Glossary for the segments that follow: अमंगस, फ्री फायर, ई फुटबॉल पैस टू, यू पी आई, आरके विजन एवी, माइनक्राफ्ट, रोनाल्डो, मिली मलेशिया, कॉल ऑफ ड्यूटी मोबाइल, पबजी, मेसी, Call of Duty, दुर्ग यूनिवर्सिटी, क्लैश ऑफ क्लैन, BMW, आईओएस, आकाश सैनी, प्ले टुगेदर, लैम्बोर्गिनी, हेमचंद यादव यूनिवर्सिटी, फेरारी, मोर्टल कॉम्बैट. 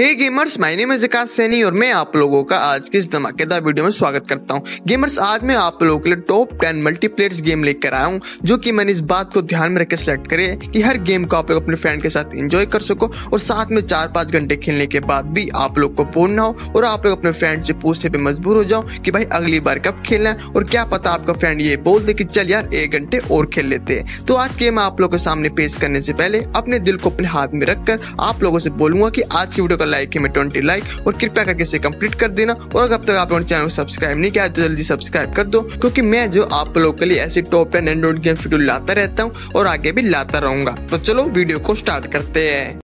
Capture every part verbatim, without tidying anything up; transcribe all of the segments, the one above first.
Hey gamers, my name is आकाश सैनी और मैं आप लोगों का आज के इस धमाकेदार वीडियो में स्वागत करता हूं। गेमर्स, आज मैं आप लोगों के लिए टॉप टेन मल्टीप्लेयर्स गेम लेकर आया हूं, जो कि मैंने इस बात को ध्यान में रखकर सेलेक्ट करे कि हर गेम को आप लोग अपने फ्रेंड के साथ एंजॉय कर सको और साथ में चार पाँच घंटे खेलने के बाद भी आप लोग को बोर ना हो और आप लोग अपने फ्रेंड से पूछने पर मजबूर हो जाओ कि भाई अगली बार कब खेलना है। और क्या पता आपका फ्रेंड ये बोल दे कि चल यार एक घंटे और खेल लेते हैं। तो आज गेम आप लोग के सामने पेश करने से पहले अपने दिल को अपने हाथ में रखकर आप लोगों से बोलूंगा कि आज की वीडियो का लाइक है मैं ट्वेंटी लाइक और कृपया करके इसे कंप्लीट कर देना। और अगर अब तक आप लोगों ने चैनल को सब्सक्राइब नहीं किया तो जल्दी सब्सक्राइब कर दो, क्योंकि मैं जो आप लोगों के लिए ऐसी top ten Android game video लाता रहता हूं और आगे भी लाता रहूंगा। तो चलो वीडियो को स्टार्ट करते हैं।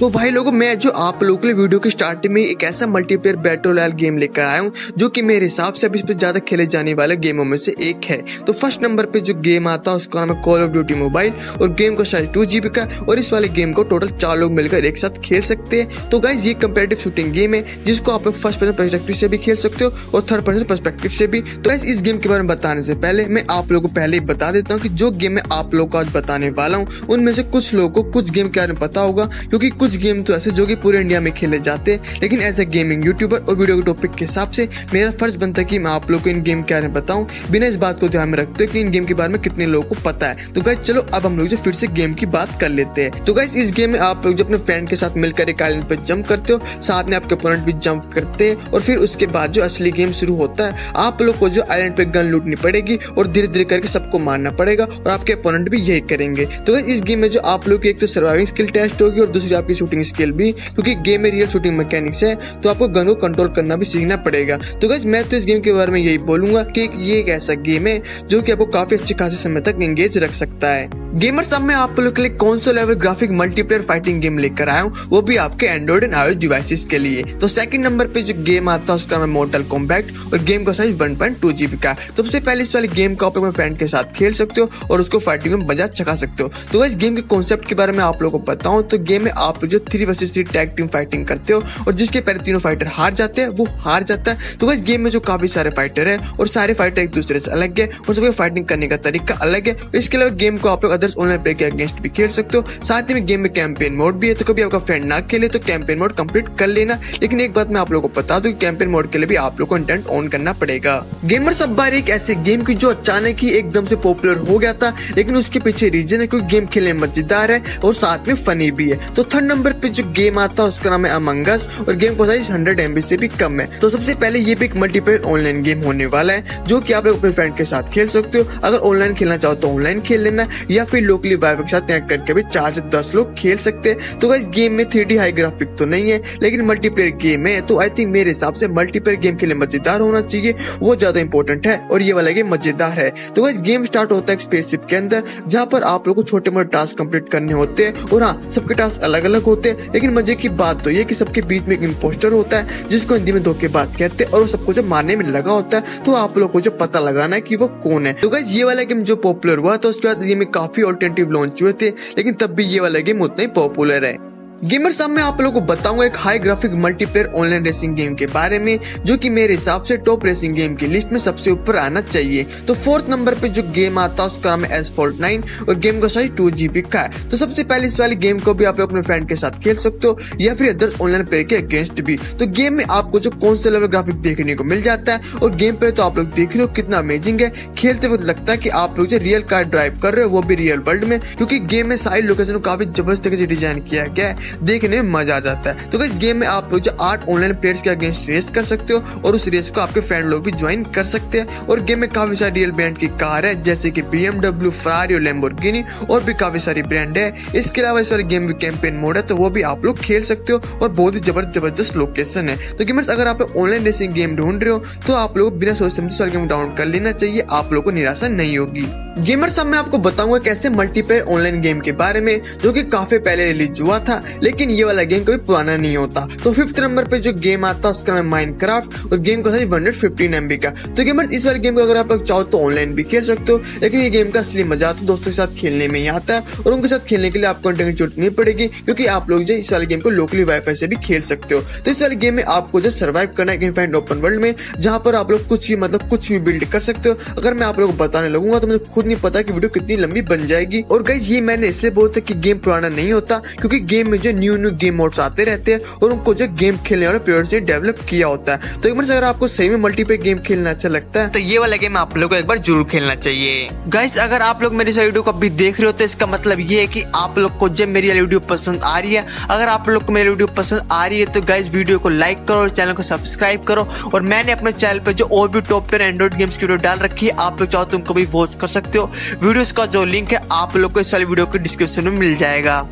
तो भाई लोगों, मैं जो आप लोगों के लिए वीडियो के स्टार्टिंग में एक ऐसा मल्टीप्लेयर बैटल रॉयल गेम लेकर आया हूँ जो कि मेरे हिसाब से अभी इस पर ज्यादा खेले जाने वाले गेमों में से एक है। तो फर्स्ट नंबर पे जो गेम आता है उसका नाम है कॉल ऑफ ड्यूटी मोबाइल और गेम का साइज टू जीबी का और इस वाले गेम को टोटल चार लोग मिलकर एक साथ खेल सकते हैं। तो गाइज, ये कंपेरेटिव शूटिंग गेम है जिसको आप लोग फर्स्ट पर्सन पर्सपेक्टिव से भी खेल सकते हो और थर्ड पर्सन पर्सपेक्टिव से भी। तो गाइज, इस गेम के बारे में बताने से पहले मैं आप लोगों को पहले ही बता देता हूँ कि जो गेम मैं आप लोगों को आज बताने वाला हूँ उनमें से कुछ लोगों को कुछ गेम के बारे में पता होगा, क्योंकि कुछ गेम तो ऐसे जो कि पूरे इंडिया में खेले जाते हैं। लेकिन एज ए गेमिंग यूट्यूबर और वीडियो के टॉपिक के हिसाब से मेरा फर्ज बनता है कि मैं आप लोगों को इन गेम के बारे में बताऊं बिना इस बात को ध्यान में रखते हुए कि इन गेम के बारे में कितने लोगों को पता है। तो गाइस, चलो अब हम लोग जो फिर से गेम की बात कर लेते हैं। तो गाइस, इस गेम में आप लोग जो अपने फ्रेंड के साथ मिलकर एक आइलैंड पर जंप करते हो, साथ में आपके ओपोनेंट भी जंप करते हैं और फिर उसके बाद जो असली गेम शुरू होता है। आप लोग को जो आइलैंड पर गन लूटनी पड़ेगी और धीरे धीरे करके सबको मारना पड़ेगा और आपके ओपोनेंट भी यही करेंगे। तो इस गेम में जो आप लोग की एक तो सर्वाइविंग स्किल टेस्ट होगी और दूसरी की शूटिंग स्किल भी, क्योंकि गेम में रियल शूटिंग मैकेनिक्स है तो आपको गन को कंट्रोल करना भी सीखना पड़ेगा। तो गाइस, मैं तो इस गेम के बारे में यही बोलूंगा कि ये एक ऐसा गेम है जो कि आपको काफी अच्छे खासे समय तक एंगेज रख सकता है। गेमर्स, अब मैं आप लोगों के लिए कौन सा level graphic multiplayer fighting game लेकर आया हूँ, वो भी आपके एंड्रॉइड एंड आईओएस डिवाइसेस के लिए। तो सेकंड नंबर पे जो गेम आता है उसका नाम है मोर्टल कॉम्बैट और गेम का size one point two GB का। तो सबसे पहले इस वाले गेम को आप अपने फ्रेंड के साथ खेल सकते हो और उसको फाइटिंग में मजा चखा सकते हो। तो इस गेम के कॉन्सेप्ट के बारे में आप लोगों को बताऊँ तो गेम में आप जो three versus three tag team fighting करते हो और जिसके पहले तीनों फाइटर हार जाते हैं वो हार जाता है। तो इस गेम में जो काफी सारे फाइटर है और सारे फाइटर एक दूसरे से अलग है और सबके फाइटिंग करने का तरीका अलग है। इसके अलावा गेम को आप लोग ऑनलाइन प्ले के अगेंस्ट भी खेल सकते हो, साथ में गेम में कैंपेन मोड भी है। तो कभी आपका फ्रेंड ना खेले तो कैंपेन मोड कंप्लीट कर लेना। लेकिन एक बात मैं आप लोगों को बता दूं कि कैंपेन मोड के लिए भी आप लोगों को इंटेंट ऑन करना पड़ेगा। गेमर्स, अब बार एक ऐसे गेम की जो अचानक ही एकदम से पॉपुलर हो गया था, लेकिन उसके पीछे रीजन है क्योंकि गेम खेलने में मजेदार है और साथ में फनी भी है। तो थर्ड नंबर पे जो गेम आता है उसका नाम है अमंगस और गेम का साइज हंड्रेड एमबी से भी कम है। तो सबसे पहले ये भी एक मल्टीप्लेयर ऑनलाइन गेम होने वाला है जो की आप अपने फ्रेंड के साथ खेल सकते हो। अगर ऑनलाइन खेलना चाहो तो ऑनलाइन खेल लेना या फिर लोकली वाइफ के साथ कनेक्ट करके भी चार से दस लोग खेल सकते हैं। तो गाइस, गेम में थ्री डी हाई ग्राफिक तो नहीं है लेकिन मल्टीप्लेयर गेम है, तो आई थिंक मेरे हिसाब से मल्टीप्लेयर गेम के लिए मजेदार होना चाहिए, वो ज्यादा इंपॉर्टेंट है और ये वाला गेम मजेदार है। तो गाइस, गेम स्टार्ट होता है स्पेसशिप के अंदर, जहाँ पर आप लोग को छोटे मोटे टास्क कंप्लीट करने होते हैं और हाँ, सबके टास्क अलग अलग होते हैं। लेकिन मजे की बात तो ये कि सबके बीच में एक इम्पोस्टर होता है जिसको हिंदी में धोखेबाज कहते हैं और वो सबको जो मारने में लगा होता है, तो आप लोग को जो पता लगाना है कि वो कौन है। तो गाइस, ये वाला गेम जो पॉपुलर हुआ तो उसके बाद ये में काफी ऑल्टरनेटिव लॉन्च हुए थे, लेकिन तब भी ये वाला गेम उतना ही पॉपुलर है। गेमर्स, अब मैं आप लोगों को बताऊंगा एक high graphic multiplayer online racing game के बारे में जो कि मेरे हिसाब से टॉप रेसिंग गेम की लिस्ट में सबसे ऊपर आना चाहिए। तो फोर्थ नंबर पे जो गेम आता है उसका नाम है एसफॉल्ट नाइन और गेम का साइज टू जीबी का है। तो सबसे पहले इस वाले गेम को भी आप लोग अपने फ्रेंड के साथ खेल सकते हो या फिर अदर ऑनलाइन प्लेयर के अगेंस्ट भी। तो गेम में आपको जो कौन सा लेवल ग्राफिक देखने को मिल जाता है और गेम पे तो आप लोग देख रहे हो कितना अमेजिंग है, खेलते वक्त लगता है की आप लोग जो रियल कार ड्राइव कर रहे हो वो भी रियल वर्ल्ड में, क्योंकि गेम में सारी लोकेशन को काफी जबरदस्त तरीके से डिजाइन किया गया है, देखने में मजा आ जाता है। तो इस गेम में आप लोग जो आठ ऑनलाइन प्लेयर्स के अगेंस्ट रेस कर सकते हो और उस रेस को आपके फ्रेंड लोग भी ज्वाइन कर सकते हैं। और गेम में काफी सारी रियल ब्रांड की कार है जैसे कि बी एम डब्ल्यू, फेरारी और लैम्बोर्गिनी और भी काफी सारी ब्रांड है। इसके अलावा इस वाले गेम में कैंपेन मोड है तो वो भी आप लोग खेल सकते हो और बहुत ही जबरदस्त लोकेशन है। तो गेमर्स, अगर आप ऑनलाइन रेसिंग गेम ढूंढ रहे हो तो आप लोग बिना सोच समझे इस वाले गेम डाउनलोड कर लेना चाहिए, आप लोग को निराशा नहीं होगी। गेमर्स, अब मैं आपको बताऊंगा कैसे मल्टीप्लेयर ऑनलाइन गेम के बारे में जो कि काफी पहले रिलीज हुआ था, लेकिन ये वाला गेम कभी पुराना नहीं होता। तो फिफ्थ नंबर पे जो गेम आता है उसका नाम है माइनक्राफ्ट और गेम का साइज वन फिफ्टीन एमबी का। तो गेमर्स, इस वाले गेम को अगर आप लोग चाहो तो ऑनलाइन भी खेल सकते हो, लेकिन ये गेम का असली मजा तो दोस्तों के साथ खेलने में ही आता है और उनके साथ खेलने के लिए आपको इंटरनेट जरूरत नहीं पड़ेगी, क्योंकि आप लोग जो इस वाले गेम को लोकली वाईफाई से भी खेल सकते हो। तो इस वाले गेम में आपको जो सर्वाइव करना है इनफाइनिट ओपन वर्ल्ड में, जहाँ पर आप लोग कुछ भी मतलब कुछ भी बिल्ड कर सकते हो। अगर मैं आप लोग को बताने लगूंगा तो मुझे खुद खुद नहीं पता कि वीडियो कितनी लंबी बन जाएगी। और गाइज ये मैंने इससे बोलता कि गेम पुराना नहीं होता क्योंकि गेम में जो न्यू न्यू गेम मोड्स आते रहते हैं और उनको जो गेम खेलने वाले प्लेयर्स ने डेवलप किया होता है। तो एक बार अगर आपको सही में मल्टीप्लेयर गेम खेलना अच्छा लगता है तो ये वाला गेम आप लोग को एक बार जरूर खेलना चाहिए। गाइज अगर आप लोग मेरी वीडियो को अभी देख रहे हो तो इसका मतलब ये है कि आप लोग को जब मेरी वीडियो पसंद आ रही है। अगर आप लोग को मेरी वीडियो पसंद आ रही है तो गाइज वीडियो को लाइक करो और चैनल को सब्सक्राइब करो। और मैंने अपने चैनल पे जो और भी टॉप टेन एंड्रॉइड गेम्स की वीडियो डाल रखी है, आप लोग चाहो तो उनको भी वॉच कर सकते हो। वीडियोस का जो लिंक है आप लोग को इस वाली वीडियो के डिस्क्रिप्शन में मिल जाएगा।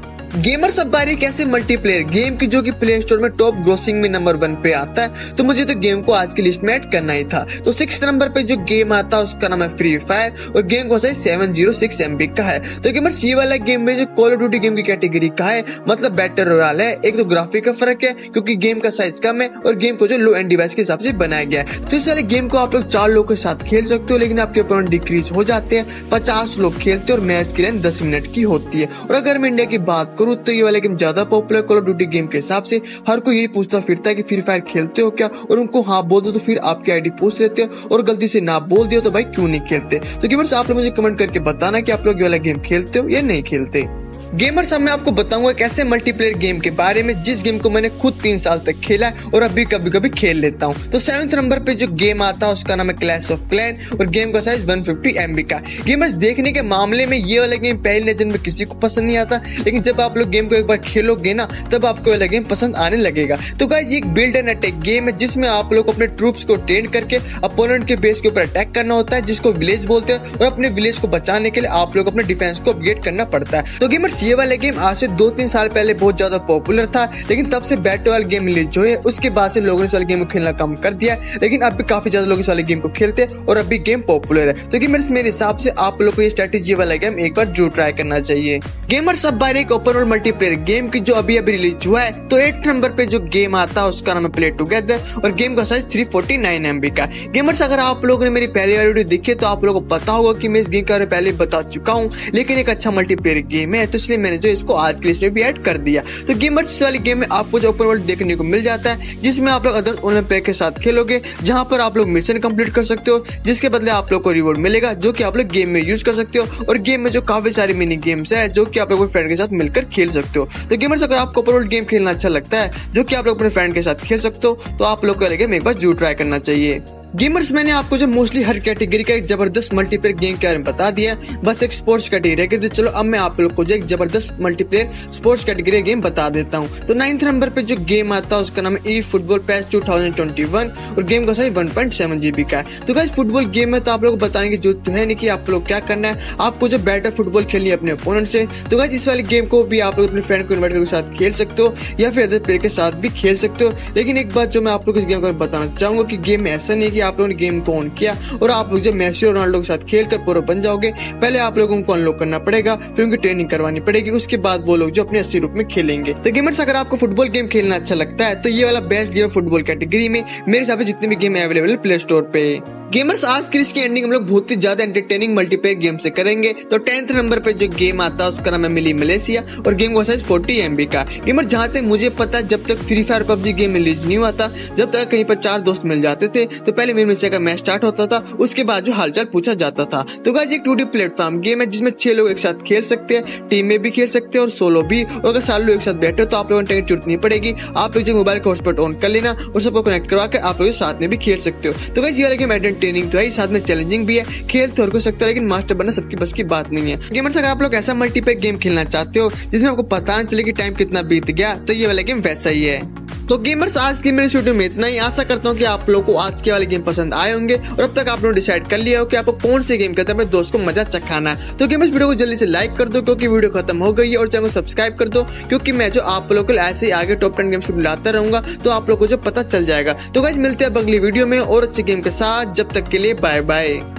गेमर्स अब बारी कैसे मल्टीप्लेयर गेम की जो कि प्ले स्टोर में टॉप ग्रोसिंग में नंबर वन पे आता है। तो मुझे तो गेम को आज की लिस्ट में ऐड करना ही था। तो सिक्स नंबर पे जो गेम आता है उसका नाम है फ्री फायर और गेम का size seven zero six MB का है। तो गेमर्स ये वाला गेम में जो कॉल ऑफ ड्यूटी गेम की कैटेगरी का है, मतलब बैटल रॉयल है। एक तो ग्राफिक का फर्क है क्योंकि गेम का साइज कम है और गेम को जो लो एंड डिवाइस के हिसाब से बनाया गया है। तो इस वाले गेम को आप लोग चार लोग के साथ खेल सकते हो लेकिन आपके ओपोनेंट डिक्रीज हो जाते हैं। पचास लोग खेलते हैं और मैच की लेंथ दस मिनट की होती है। और अगर मैं इंडिया की बात तो ये वाला गेम ज्यादा popular Call of Duty game के हिसाब से। हर कोई यही पूछता फिरता है कि फ्री फायर खेलते हो क्या, और उनको हाँ बोल दो तो फिर आपकी आईडी पूछ लेते हो और गलती से ना बोल दिया तो भाई क्यों नहीं खेलते। तो गेमर्स आप लोग मुझे कमेंट करके बताना कि आप लोग ये वाला गेम खेलते हो या नहीं खेलते। गेमर्स अब मैं आपको बताऊंगा कैसे मल्टीप्लेयर गेम के बारे में, जिस गेम को मैंने खुद तीन साल तक खेला है और अभी कभी कभी खेल लेता हूं। तो सेवेंथ नंबर पे जो गेम आता है उसका नाम है क्लैश ऑफ क्लैन और गेम का साइज वन फिफ्टी एमबी का। गेमर्स देखने के मामले में ये वाला गेम पहले नजर में किसी को पसंद नहीं आता, लेकिन जब आप लोग गेम को एक बार खेलोगे ना तब आपको वाला गेम पसंद आने लगेगा। तो गाइस ये एक बिल्ड एंड अटैक गेम है जिसमें आप लोग अपने ट्रूप्स को ट्रेन करके अपोनेंट के बेस के ऊपर अटैक करना होता है जिसको विलेज बोलते हैं, और अपने विलेज को बचाने के लिए आप लोग अपने डिफेंस को अपग्रेड करना पड़ता है। तो गेमर्स ये वाला गेम आज से दो तीन साल पहले बहुत ज्यादा पॉपुलर था, लेकिन तब से बैटल रॉयल गेम रिलीज हुए उसके बाद से लोगों ने इस वाले गेम को खेलना कम कर दिया है। लेकिन अब भी काफी ज्यादा लोग इस वाले गेम को खेलते हैं और अभी गेम पॉपुलर है। तो गेमर्स मेरे हिसाब से आप लोग को ये स्ट्रेटेजी वाला गेम एक बार जरूर ट्राई करना चाहिए। गेमर्स अब बारे एक ओपन वर्ल्ड मल्टीप्लेयर गेम की जो अभी अभी रिलीज हुआ है। तो एट नंबर पे जो गेम आता है उसका नाम है प्ले टुगेदर और गेम का size three forty nine MB का। गेमर्स अगर आप लोगों ने मेरी पहली बार वीडियो देखी तो आप लोगों को पता होगा कि मैं इस गेम के बारे में पहले बता चुका हूँ, लेकिन एक अच्छा मल्टीप्लेयर गेम है तो इसलिए मैंने जो इसको आज की लिस्ट में भी ऐड कर दिया। तो गेमर्स इस वाली गेम में आपको जो ओपन वर्ल्ड देखने को मिल जाता है जिसमें आप लोग अदर ऑनलाइन प्लेयर के साथ खेलोगे, जहां पर आप लोग मिशन कंप्लीट कर सकते हो जिसके बदले आप लोग को रिवॉर्ड मिलेगा जो कि आप लोग गेम में यूज कर सकते हो। और गेम में जो काफी सारी मिनी गेम्स है जो कि आप लोग अपने फ्रेंड के साथ मिलकर खेल सकते हो। तो गेमर्स अगर आपको ओपन वर्ल्ड गेम खेलना अच्छा लगता है जो कि आप लोग अपने फ्रेंड के साथ खेल सकते हो तो आप लोग को गेम एक बार जरूर ट्राई करना चाहिए। गेमर्स मैंने आपको जो मोस्टली हर कैटेगरी का एक जबरदस्त मल्टीप्लेयर गेम के बारे में बता दिया, बस एक स्पोर्ट्स कैटेगरी के। तो चलो अब मैं आप लोग को जो एक जबरदस्त मल्टीप्लेयर स्पोर्ट्स कैटेगरी गेम बता देता हूँ। तो नाइन्थ नंबर पे जो गेम आता है उसका नाम है ई फुटबॉल पैस टू और गेम का size one point seven GB का है। तो गाइस फुटबॉल गेम है तो आप लोग को बताने की जरूरत है नहीं कि आप लोग क्या करना है। आपको जो बैटर फुटबॉल खेलनी है अपने ओपोनेंट से। तो गाइस इस वाले गेम को भी आप लोग अपने फ्रेंड को इन्वाइट के साथ खेल सकते हो या फिर अदर प्लेयर के साथ भी खेल सकते हो। लेकिन एक बात जो मैं आप लोग इस गेम को बताना चाहूंगा कि गेम में ऐसा नहीं आप लोगों ने गेम को ऑन किया और आप लोग जब मेसी और रोनाल्डो के साथ खेलकर प्रो बन जाओगे। पहले आप लोगों को अनलॉक करना पड़ेगा, फिर उनकी ट्रेनिंग करवानी पड़ेगी, उसके बाद वो लोग जो अपने असली रूप में खेलेंगे। तो गेमर्स अगर आपको फुटबॉल गेम खेलना अच्छा लगता है तो ये वाला बेस्ट गेम फुटबॉल कैटेगरी में मेरे हिसाब से जितने भी गेम अवेलेबल है प्ले स्टोर पे। गेमर्स आज की इसकी एंडिंग हम लोग बहुत ही ज्यादा एंटरटेनिंग मल्टीप्लेयर गेम से करेंगे। तो टेंथ नंबर पे जो गेम आता है उसका नाम है मिली मलेशिया और गेम का साइज फोर्टी एमबी का। गेमर जहाँ तक मुझे पता है जब तक फ्री फायर पबजी game release नहीं हुआ था जब तक कहीं पर चार दोस्त मिल जाते थे तो पहले मिली मलेशिया का मैच स्टार्ट होता था, उसके बाद जो हालचाल पूछा जाता था। तो गाइस एक टू डी प्लेटफॉर्म गेम है जिसमें छह लोग एक साथ खेल सकते हैं, टीम में भी खेल सकते हैं और सोलो भी। और अगर सारे लोग एक साथ बैठे तो आप लोगों को जरूरत नहीं पड़ेगी, आप लोग जो मोबाइल का हॉटस्पॉट ऑन कर लेना और सबको कनेक्ट करवा कर आप लोग साथ में भी खेल सकते हो। तो गाइस ये वाला गेम ट्रेनिंग तो है, साथ में चैलेंजिंग भी है। खेल तो हर को सकता है लेकिन मास्टर बनना सबकी बस की बात नहीं है। गेमर्स अगर आप लोग ऐसा मल्टीप्लेयर गेम खेलना चाहते हो जिसमें आपको पता नहीं चले कि टाइम कितना बीत गया तो ये वाला गेम वैसा ही है। तो गेमर्स आज की मेरे वीडियो में इतना ही। आशा करता हूँ कि आप लोगों को आज के वाले गेम पसंद आए होंगे और अब तक आप लोगों ने डिसाइड कर लिया हो कि आपको कौन से गेम खेलते हैं अपने दोस्त को मजा चखाना है। तो गेमर्स वीडियो को जल्दी से लाइक कर दो क्योंकि वीडियो खत्म हो गई है, और चैनल को सब्सक्राइब कर दो क्योंकि मैं जो आप लोग को ऐसे ही आगे टॉप टेन गेम्स लाता रहूंगा तो आप लोग को जो पता चल जाएगा। तो गाइस मिलते हैं अब अगली वीडियो में और अच्छे गेम के साथ। जब तक के लिए बाय बाय।